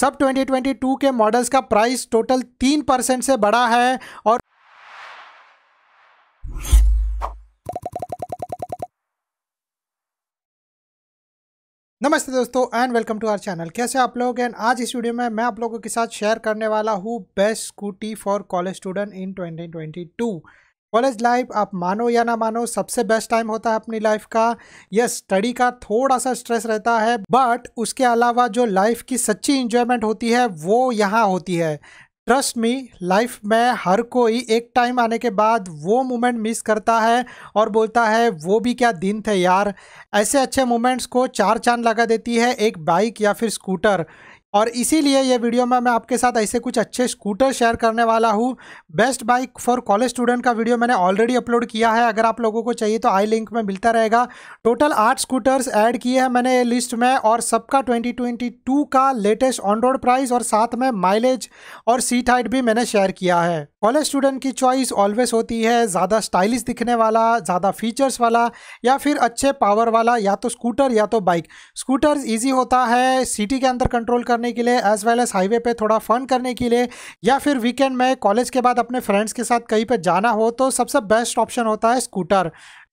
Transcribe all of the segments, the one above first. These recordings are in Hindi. सब 2022 के मॉडल्स का प्राइस टोटल 3% से बढ़ा है और नमस्ते दोस्तों and welcome to our channel. कैसे आप लोग एंड आज इस वीडियो में मैं आप लोगों के साथ शेयर करने वाला हूँ best scooty for college student in 2022। College life आप मानो या ना मानो सबसे बेस्ट टाइम होता है अपनी लाइफ का। यस, स्टडी का थोड़ा सा स्ट्रेस रहता है बट उसके अलावा जो लाइफ की सच्ची इंजॉयमेंट होती है वो यहाँ होती है। ट्रस्ट मी, लाइफ में हर कोई एक टाइम आने के बाद वो मोमेंट मिस करता है और बोलता है वो भी क्या दिन थे यार। ऐसे अच्छे मोमेंट्स को चार चांद लगा देती है एक बाइक या फिर स्कूटर, और इसीलिए ये वीडियो में मैं आपके साथ ऐसे कुछ अच्छे स्कूटर शेयर करने वाला हूँ। Best bike for college student का वीडियो मैंने ऑलरेडी अपलोड किया है, अगर आप लोगों को चाहिए तो आई लिंक में मिलता रहेगा। टोटल 8 स्कूटर्स ऐड किए हैं मैंने लिस्ट में और सबका 2022 का लेटेस्ट ऑन रोड प्राइस और साथ में माइलेज और सीट हाइट भी मैंने शेयर किया है। कॉलेज स्टूडेंट की चॉइस ऑलवेज होती है ज़्यादा स्टाइलिश दिखने वाला, ज़्यादा फीचर्स वाला या फिर अच्छे पावर वाला, या तो स्कूटर या तो बाइक। स्कूटर्स ईजी होता है सिटी के अंदर कंट्रोल करने के लिए एज वेल एज हाईवे पे थोड़ा फन करने के लिए, या फिर वीकेंड में कॉलेज के बाद अपने फ्रेंड्स के साथ कहीं पे जाना हो तो सबसे बेस्ट ऑप्शन होता है स्कूटर।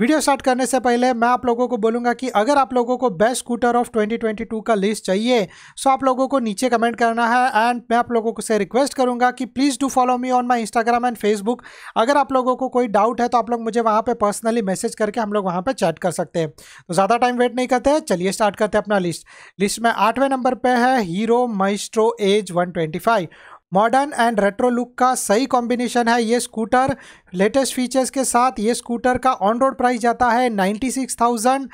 वीडियो स्टार्ट करने से पहले मैं आप लोगों को बोलूँगा कि अगर आप लोगों को बेस्ट स्कूटर ऑफ 2022 का लिस्ट चाहिए सो आप लोगों को नीचे कमेंट करना है। एंड मैं आप लोगों को से रिक्वेस्ट करूँगा कि please do follow me on my Instagram and Facebook. अगर आप लोगों को कोई डाउट है तो आप लोग मुझे वहाँ पे पर्सनली मैसेज करके हम लोग वहाँ पर चैट कर सकते हैं। तो ज़्यादा टाइम वेट नहीं करते, चलिए स्टार्ट करते हैं अपना लिस्ट में 8वें नंबर पर है Hero Maestro Edge 125। Modern and retro look का सही कॉम्बिनेशन है ये स्कूटर। लेटेस्ट फीचर्स के साथ ये स्कूटर का ऑन रोड प्राइस जाता है 96,000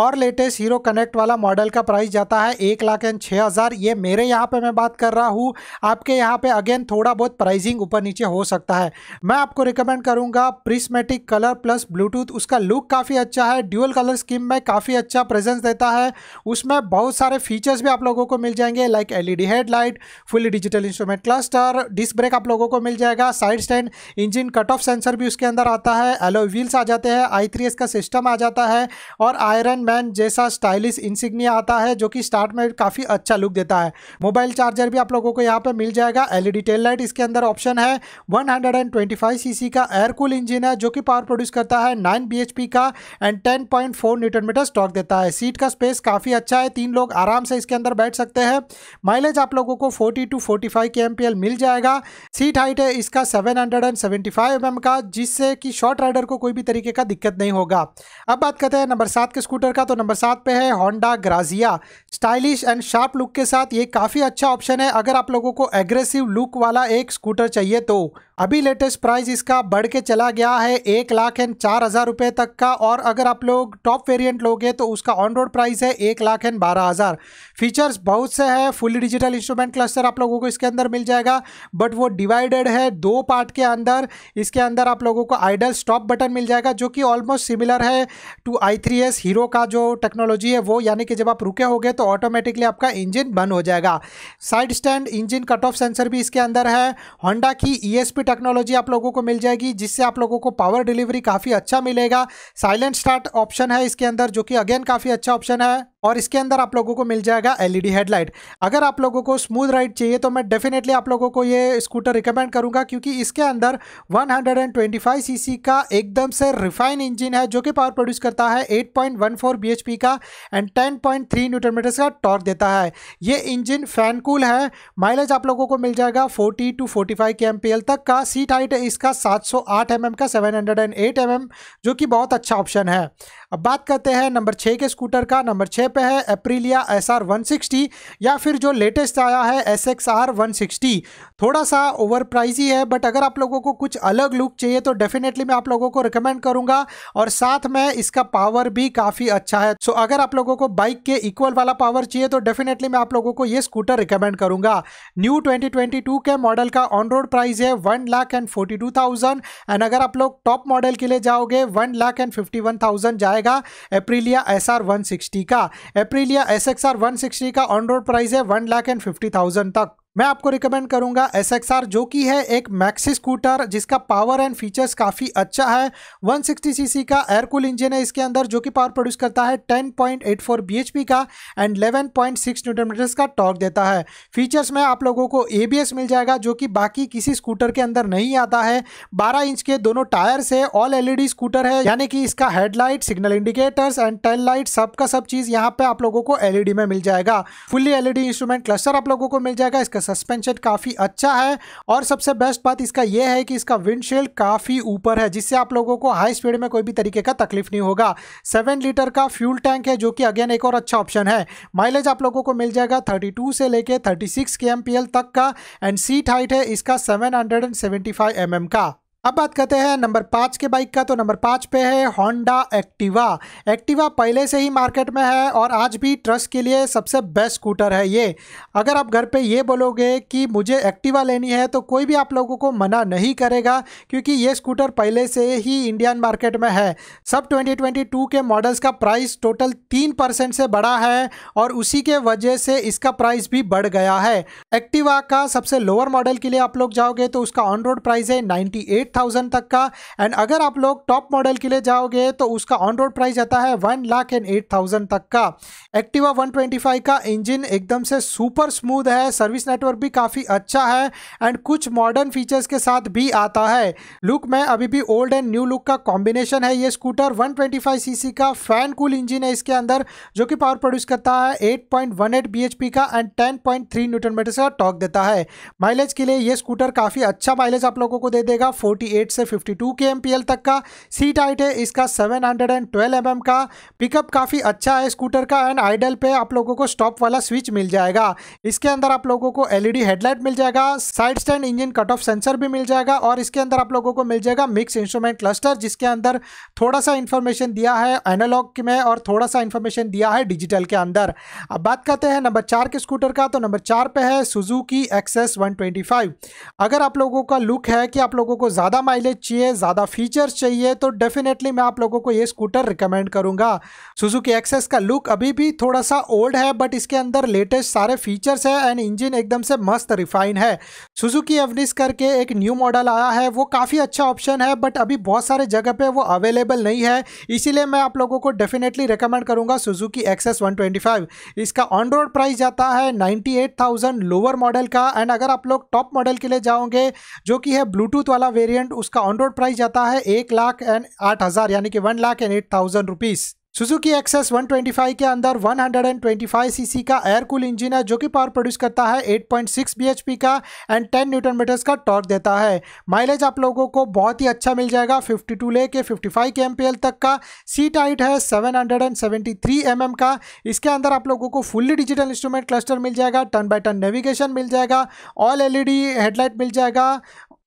और लेटेस्ट हीरो कनेक्ट वाला मॉडल का प्राइस जाता है 1,06,000। ये मेरे यहाँ पे मैं बात कर रहा हूँ, आपके यहाँ पे अगेन थोड़ा बहुत प्राइसिंग ऊपर नीचे हो सकता है। मैं आपको रिकमेंड करूँगा प्रिस्मेटिक कलर प्लस ब्लूटूथ, उसका लुक काफ़ी अच्छा है, ड्यूअल कलर स्कीम में काफ़ी अच्छा प्रेजेंस देता है। उसमें बहुत सारे फीचर्स भी आप लोगों को मिल जाएंगे like LED headlight, fully digital instrument cluster, disc brake आप लोगों को मिल जाएगा, side stand, engine cut off sensor भी उसके अंदर आता है, एलॉय व्हील्स आ जाते हैं, I3S का सिस्टम आ जाता है और आयरन मैन जैसा स्टाइलिश इंसिग्निया आता है जो कि स्टार्ट में काफी अच्छा लुक देता है। मोबाइल चार्जर भी आप लोगों को यहाँ पे मिल जाएगा। LED टेल लाइट इसके अंदर ऑप्शन है। 125 सीसी का एयर कूल इंजन है जो कि पावर प्रोड्यूस करता है 9 bhp का एंड 10.4 Nm टॉर्क देता है। सीट का स्पेस काफी अच्छा है, 3 लोग आराम से इसके अंदर बैठ सकते हैं। माइलेज आप लोगों को 40 to 45 kmpl मिल जाएगा। सीट हाइट है इसका 775 mm का, जिससे कि शॉर्ट राइडर को कोई भी तरीके का दिक्कत नहीं होगा। अब बात करते हैं नंबर 7 के स्कूटर का। तो नंबर 7 पे है Honda Grazia. Stylish and sharp look के साथ ये काफ़ी अच्छा ऑप्शन है अगर आप लोगों को एग्रेसिव लुक वाला एक स्कूटर चाहिए तो। अभी लेटेस्ट प्राइस इसका बढ़ के चला गया है 1,04,000 रुपये तक का, और अगर आप लोग टॉप वेरिएंट लोगे तो उसका ऑन रोड प्राइस है 1,12,000। फीचर्स बहुत से हैं, फुली डिजिटल इंस्ट्रूमेंट क्लस्टर आप लोगों को इसके अंदर मिल जाएगा बट वो डिवाइडेड है 2 पार्ट के अंदर। इसके अंदर आप लोगों को आइडल स्टॉप बटन मिल जाएगा जो कि ऑलमोस्ट सिमिलर है टू I3S हीरो का जो टेक्नोलॉजी है वो, यानी कि जब आप रुके होगे तो ऑटोमेटिकली आपका इंजन बंद हो जाएगा। Side stand, engine cut off sensor भी इसके अंदर है। होंडा की ESP टेक्नोलॉजी आप लोगों को मिल जाएगी जिससे आप लोगों को पावर डिलीवरी काफ़ी अच्छा मिलेगा। साइलेंट स्टार्ट ऑप्शन है इसके अंदर जो कि अगेन काफ़ी अच्छा ऑप्शन है, और इसके अंदर आप लोगों को मिल जाएगा LED हेडलाइट। अगर आप लोगों को स्मूथ राइड चाहिए तो मैं डेफिनेटली आप लोगों को ये स्कूटर रिकमेंड करूंगा क्योंकि इसके अंदर 125 सीसी का एकदम से रिफाइन इंजन है जो कि पावर प्रोड्यूस करता है 8.14 bhp का एंड 10.3 Nm का टॉर्क देता है। ये इंजन फैन कूल है। माइलेज आप लोगों को मिल जाएगा 40 टू 45 kmpl तक का। सीट हाइट है इसका 708 mm का 708 mm जो कि बहुत अच्छा ऑप्शन है। अब बात करते हैं नंबर 6 के स्कूटर का। नंबर 6 पे है एप्रिलिया SR 160 या फिर जो लेटेस्ट आया है SXR 160। थोड़ा सा ओवर प्राइस ही है बट अगर आप लोगों को कुछ अलग लुक चाहिए तो डेफिनेटली मैं आप लोगों को रिकमेंड करूंगा, और साथ में इसका पावर भी काफ़ी अच्छा है। सो अगर आप लोगों को बाइक के इक्वल वाला पावर चाहिए तो डेफिनेटली मैं आप लोगों को ये स्कूटर रिकमेंड करूंगा। न्यू 2022 के मॉडल का ऑन रोड प्राइस है 1,42,000 एंड अगर आप लोग टॉप मॉडल के लिए जाओगे 1,51,000 जाएगा एप्रिलिया SR 160 का। एप्रिलिया SXR 160 का ऑन रोड प्राइस है 1,50,000 तक। मैं आपको रिकमेंड करूंगा SXR, जो कि है एक मैक्सी स्कूटर जिसका पावर एंड फीचर्स काफ़ी अच्छा है। 160 सीसी का एयर कूल इंजन है इसके अंदर, जो कि पावर प्रोड्यूस करता है 10.84 bhp का एंड 11.6 Nm का टॉर्क देता है। फीचर्स में आप लोगों को ABS मिल जाएगा, जो कि बाकी किसी स्कूटर के अंदर नहीं आता है। 12 इंच के दोनों टायर्स है, ऑल LED स्कूटर है, यानी कि इसका headlight, signal indicators and tail light सब का सब चीज़ यहाँ पर आप लोगों को LED में मिल जाएगा। फुल्ली LED इंस्ट्रूमेंट क्लस्टर आप लोगों को मिल जाएगा। इसका सस्पेंशन काफ़ी अच्छा है और सबसे बेस्ट बात इसका यह है कि इसका विंडशील्ड काफ़ी ऊपर है, जिससे आप लोगों को हाई स्पीड में कोई भी तरीके का तकलीफ नहीं होगा। 7 लीटर का फ्यूल टैंक है, जो कि अगेन एक और अच्छा ऑप्शन है। माइलेज आप लोगों को मिल जाएगा 32 से लेके 36 kmpl तक का एंड सीट हाइट है इसका 775 mm का। अब बात करते हैं नंबर 5 के बाइक का। तो नंबर 5 पे है होंडा एक्टिवा। एक्टिवा पहले से ही मार्केट में है और आज भी ट्रस्ट के लिए सबसे बेस्ट स्कूटर है ये। अगर आप घर पे ये बोलोगे कि मुझे एक्टिवा लेनी है तो कोई भी आप लोगों को मना नहीं करेगा, क्योंकि ये स्कूटर पहले से ही इंडियन मार्केट में है। सब 2022 के मॉडल्स का प्राइस टोटल 3% से बढ़ा है और उसी के वजह से इसका प्राइस भी बढ़ गया है। एक्टिवा का सबसे लोअर मॉडल के लिए आप लोग जाओगे तो उसका ऑन रोड प्राइस है 98,000 तक का एंड अगर आप लोग टॉप मॉडल के लिए जाओगे तो उसका ऑन रोड प्राइस आता है 1,08,000 तक का। एक्टिवा 125 का इंजन एकदम से सुपर स्मूथ है, सर्विस नेटवर्क भी काफ़ी अच्छा है एंड कुछ मॉडर्न फीचर्स के साथ भी आता है। लुक में अभी भी ओल्ड एंड न्यू लुक का कॉम्बिनेशन है ये स्कूटर। 125 सीसी का फैन कूल इंजन है इसके अंदर, जो कि पावर प्रोड्यूस करता है 8.18 bhp का एंड 10.3 Nm का टॉर्क देता है। माइलेज के लिए ये स्कूटर काफ़ी अच्छा माइलेज आप लोगों को दे देगा, 48 से 52 kmpl तक का। सीट हाइट है इसका 712 mm का। पिकअप काफ़ी अच्छा है स्कूटर का एंड आइडल पे आप लोगों को स्टॉप वाला स्विच मिल जाएगा। इसके अंदर आप लोगों को LED हेडलाइट मिल जाएगा, side stand engine cut off sensor भी मिल जाएगा और इसके अंदर आप लोगों को मिल जाएगा मिक्स इंस्ट्रूमेंट क्लस्टर, जिसके अंदर थोड़ा सा इंफॉर्मेशन दिया है एनालॉग में और थोड़ा सा इंफॉर्मेशन दिया है डिजिटल के अंदर। अब बात करते हैं नंबर 4 के स्कूटर का। तो नंबर 4 पे है सुजुकी एक्सेस 125। अगर आप लोगों का लुक है कि आप लोगों को ज़्यादा माइलेज चाहिए, ज़्यादा फीचर्स चाहिए, तो डेफिनेटली मैं आप लोगों को ये स्कूटर रिकमेंड करूंगा। सुजुकी एक्सेस का लुक अभी भी थोड़ा सा ओल्ड है, बट इसके अंदर लेटेस्ट सारे फीचर्स है एंड इंजन एकदम से मस्त रिफाइन है। सुजुकी एवनिस करके एक न्यू मॉडल आया है, वो काफ़ी अच्छा ऑप्शन है, बट अभी बहुत सारे जगह पे वो अवेलेबल नहीं है, इसीलिए मैं आप लोगों को डेफिनेटली रिकमेंड करूँगा सुजुकी एक्सेस 125। इसका ऑन रोड प्राइस जाता है 98,000 लोअर मॉडल का एंड अगर आप लोग टॉप मॉडल के लिए जाओगे, जो कि है ब्लूटूथ वाला वेरिएंट, उसका ऑन रोड प्राइस जाता है 1,08,000 यानी कि 1,08,000 रुपीस। सुजुकी एक्सेस 125 के अंदर 125 सीसी का एयर कूल इंजन है, जो कि पावर प्रोड्यूस करता है 8.6 bhp का एंड 10 Nm का टॉर्क देता है। माइलेज आप लोगों को बहुत ही अच्छा मिल जाएगा, 52 लेके 55 kmpl तक का। सीट हाइट है 773 mm का। इसके अंदर आप लोगों को फुल्ली डिजिटल इंस्ट्रूमेंट क्लस्टर मिल जाएगा, टर्न बाय टर्न नेविगेशन मिल जाएगा, ऑल LED हेडलाइट मिल जाएगा,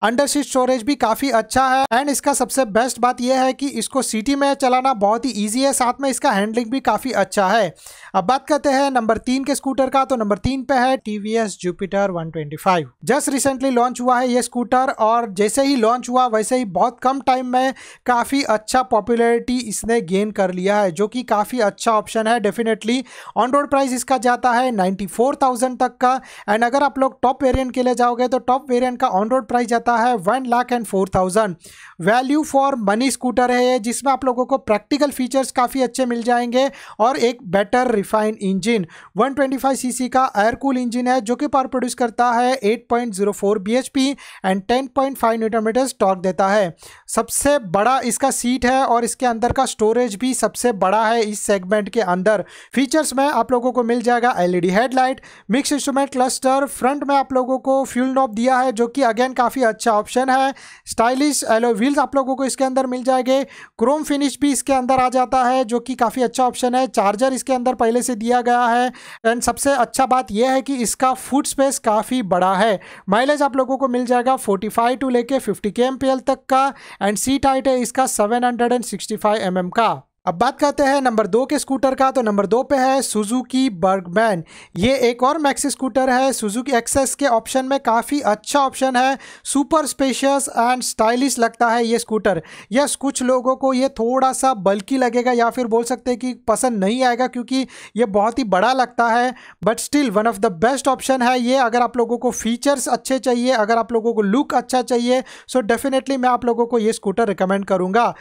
अंडरसीट स्टोरेज भी काफ़ी अच्छा है एंड इसका सबसे बेस्ट बात यह है कि इसको सिटी में चलाना बहुत ही इजी है, साथ में इसका हैंडलिंग भी काफ़ी अच्छा है। अब बात करते हैं नंबर 3 के स्कूटर का। तो नंबर 3 पे है TVS Jupiter 125। Just recently launch हुआ है ये स्कूटर और जैसे ही लॉन्च हुआ वैसे ही बहुत कम टाइम में काफ़ी अच्छा पॉपुलैरिटी इसने गेन कर लिया है, जो कि काफ़ी अच्छा ऑप्शन है डेफिनेटली। ऑन रोड प्राइस इसका जाता है 94,000 तक का एंड अगर आप लोग टॉप वेरियंट के लिए जाओगे तो टॉप वेरियंट का ऑन रोड प्राइस जाता है 1,04,000। वैल्यू फॉर मनी स्कूटर है, जिसमें आप लोगों को प्रैक्टिकल फीचर्स काफ़ी अच्छे मिल जाएंगे और एक बेटर रिफाइंड इंजन। 125 सीसी का एयर कूल इंजन है, जो कि पावर प्रोड्यूस करता है 8.04 bhp एंड 10.5 Nm टॉर्क देता है। सबसे बड़ा इसका सीट है और इसके अंदर का स्टोरेज भी सबसे बड़ा है इस सेगमेंट के अंदर। फीचर्स में आप लोगों को मिल जाएगा LED headlight, mix instrument cluster. Front में आप लोगों को फ्यूल नॉब दिया है, जो कि अगेन काफ़ी अच्छा ऑप्शन है। स्टाइलिश एलॉय व्हील्स आप लोगों को इसके अंदर मिल जाएंगे। क्रोम फिनिश भी इसके अंदर आ जाता है, जो कि काफ़ी अच्छा ऑप्शन है। चार्जर इसके अंदर पहले से दिया गया है एंड सबसे अच्छा बात यह है कि इसका फुट स्पेस काफ़ी बड़ा है। माइलेज आप लोगों को मिल जाएगा 45 टू लेके 50 kmpl तक का एंड सीट हाइट है इसका 765 mm का। अब बात करते हैं नंबर दो के स्कूटर का। तो नंबर दो पे है सुजुकी बर्गमैन। ये एक और मैक्स स्कूटर है सुजुकी एक्सेस के ऑप्शन में, काफ़ी अच्छा ऑप्शन है, सुपर स्पेशियस एंड स्टाइलिश लगता है ये स्कूटर। यस, कुछ लोगों को ये थोड़ा सा बल्की लगेगा या फिर बोल सकते हैं कि पसंद नहीं आएगा क्योंकि ये बहुत ही बड़ा लगता है, but still one of the best option है ये। अगर आप लोगों को फीचर्स अच्छे चाहिए, अगर आप लोगों को लुक अच्छा चाहिए, सो डेफिनेटली मैं आप लोगों को ये स्कूटर रिकमेंड करूँगा।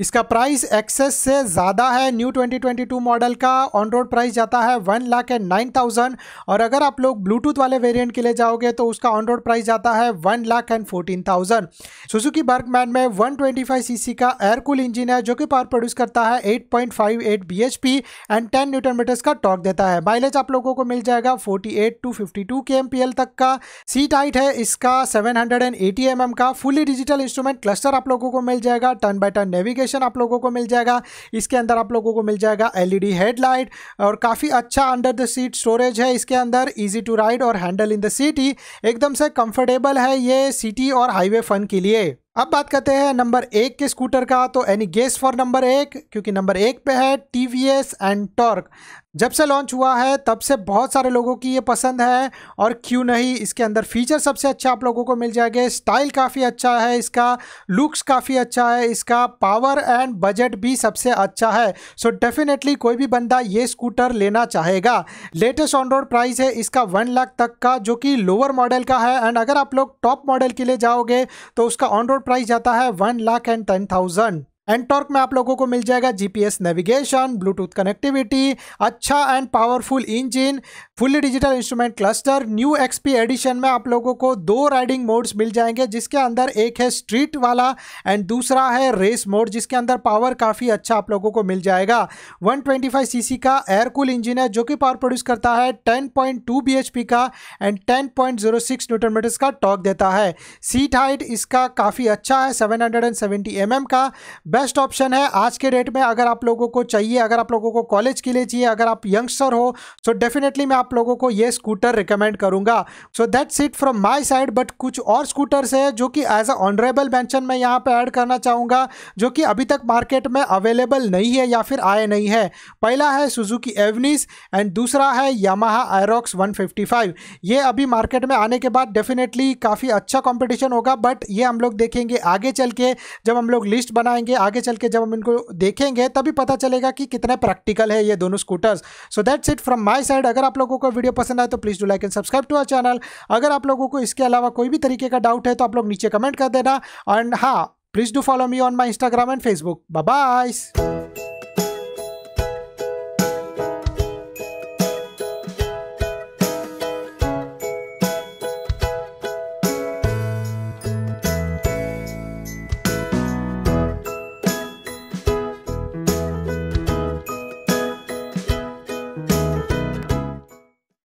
इसका प्राइस एक्सेस से ज़्यादा है, न्यू 2022 मॉडल का ऑन रोड प्राइस जाता है 1,09,000 और अगर आप लोग ब्लूटूथ वाले वेरिएंट के लिए जाओगे तो उसका ऑन रोड प्राइस जाता है 1,14,000। सुजुकी बर्गमैन में 125 सीसी का एयर कूल इंजन है जो कि पावर प्रोड्यूस करता है 8.58 bhp एंड 10 न्यूटन मीटर्स का टॉर्क देता है। माइलेज आप लोगों को मिल जाएगा 48 to 52 kmpl तक का। सीट हाइट है इसका 780 mm का। फुली डिजिटल इंस्ट्रूमेंट क्लस्टर आप लोगों को मिल जाएगा। टर्न बाय टर्न नेविगेशन आप लोगों को मिल जाएगा। इसके अंदर आप लोगों को मिल जाएगा एलईडी हेडलाइट और काफी अच्छा अंडर द सीट स्टोरेज है इसके अंदर। इजी टू राइड और हैंडल इन द सिटी, एकदम से कंफर्टेबल है ये सिटी और हाईवे फन के लिए। अब बात करते हैं नंबर एक के स्कूटर का। तो एनी गेस फॉर नंबर एक, क्योंकि नंबर एक पे है टीवीएस एनटॉर्क। जब से लॉन्च हुआ है तब से बहुत सारे लोगों की ये पसंद है और क्यों नहीं। इसके अंदर फीचर सबसे अच्छा आप लोगों को मिल जाएगा, स्टाइल काफ़ी अच्छा है इसका, लुक्स काफ़ी अच्छा है इसका, पावर एंड बजट भी सबसे अच्छा है। सो डेफिनेटली कोई भी बंदा ये स्कूटर लेना चाहेगा। लेटेस्ट ऑन रोड प्राइस है इसका 1 लाख तक का जो कि लोअर मॉडल का है एंड अगर आप लोग टॉप मॉडल के लिए जाओगे तो उसका ऑन रोड प्राइस जाता है 1,10,000। एनटॉर्क में आप लोगों को मिल जाएगा जीपीएस नेविगेशन, ब्लूटूथ कनेक्टिविटी, अच्छा and powerful engine, fully digital instrument cluster. New XP edition में आप लोगों को 2 राइडिंग मोड्स मिल जाएंगे जिसके अंदर एक है स्ट्रीट वाला एंड दूसरा है रेस मोड जिसके अंदर पावर काफ़ी अच्छा आप लोगों को मिल जाएगा। 125 सीसी का एयर कूल इंजन है जो कि पावर प्रोड्यूस करता है 10.2 bhp का एंड 10.06 न्यूटन मीटर्स का टॉर्क देता है। सीट हाइट इसका काफ़ी अच्छा है, 770 mm का। बेस्ट ऑप्शन है आज के डेट में अगर आप लोगों को चाहिए, अगर आप लोगों को कॉलेज के लिए चाहिए, अगर आप यंगस्टर हो, सो डेफिनेटली मैं आप लोगों को ये स्कूटर रिकमेंड करूंगा। So that's it from my side, but कुछ और स्कूटर्स है जो कि एज अ ऑनरेबल मेंशन मैं यहाँ पे ऐड करना चाहूँगा जो कि अभी तक मार्केट में अवेलेबल नहीं है या फिर आए नहीं है। पहला है सुजुकी एवनिस एंड दूसरा है यामाहा आयरॉक्स 155। ये अभी मार्केट में आने के बाद डेफिनेटली काफ़ी अच्छा कॉम्पिटिशन होगा, बट ये हम लोग देखेंगे आगे चल के, जब हम लोग लिस्ट बनाएंगे आगे चल के, जब हम इनको देखेंगे तभी पता चलेगा कि कितने प्रैक्टिकल है ये दोनों scooters. So that's it from my side. अगर आप लोगों को वीडियो पसंद आए तो please do like and subscribe to our channel. अगर आप लोगों को इसके अलावा कोई भी तरीके का डाउट है तो आप लोग नीचे कमेंट कर देना एंड हाँ, please do follow me on my Instagram and Facebook. Bye bye.